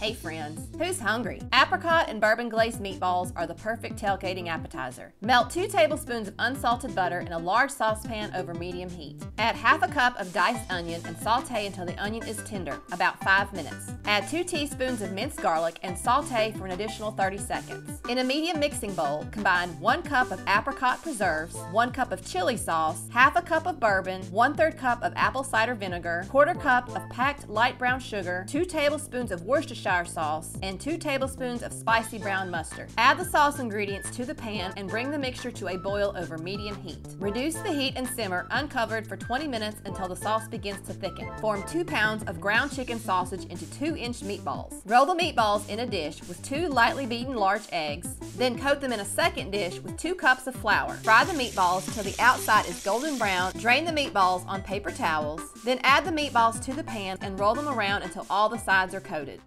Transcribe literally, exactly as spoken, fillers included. Hey friends, who's hungry? Apricot and bourbon glazed meatballs are the perfect tailgating appetizer. Melt two tablespoons of unsalted butter in a large saucepan over medium heat. Add half a cup of diced onion and saute until the onion is tender, about five minutes. Add two teaspoons of minced garlic and saute for an additional thirty seconds. In a medium mixing bowl, combine one cup of apricot preserves, one cup of chili sauce, half a cup of bourbon, one-third cup of apple cider vinegar, quarter cup of packed light brown sugar, two tablespoons of Worcestershire sauce, and two tablespoons of spicy brown mustard. Add the sauce ingredients to the pan and bring the mixture to a boil over medium heat. Reduce the heat and simmer uncovered for twenty minutes until the sauce begins to thicken. Form two pounds of ground chicken sausage into two-inch meatballs. Roll the meatballs in a dish with two lightly beaten large eggs, then coat them in a second dish with two cups of flour. Fry the meatballs till the outside is golden brown, drain the meatballs on paper towels, then add the meatballs to the pan and roll them around until all the sides are coated.